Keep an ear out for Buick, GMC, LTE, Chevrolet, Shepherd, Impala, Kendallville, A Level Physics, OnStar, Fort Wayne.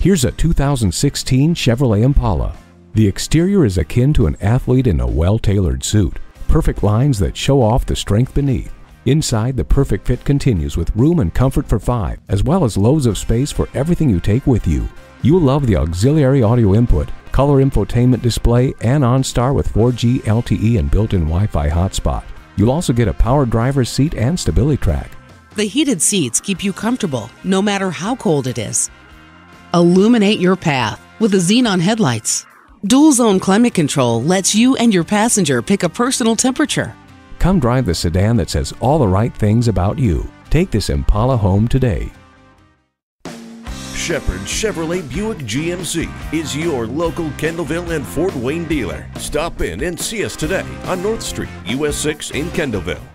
Here's a 2016 Chevrolet Impala. The exterior is akin to an athlete in a well-tailored suit, perfect lines that show off the strength beneath. Inside, the perfect fit continues with room and comfort for five, as well as loads of space for everything you take with you. You'll love the auxiliary audio input, color infotainment display, and OnStar with 4G LTE and built-in Wi-Fi hotspot. You'll also get a power driver's seat and stability track. The heated seats keep you comfortable, no matter how cold it is. Illuminate your path with the xenon headlights. Dual zone climate control lets you and your passenger pick a personal temperature. Come drive the sedan that says all the right things about you. Take this Impala home today. Shepherd Chevrolet Buick GMC is your local Kendallville and Fort Wayne dealer. Stop in and see us today on North Street, US 6 in Kendallville.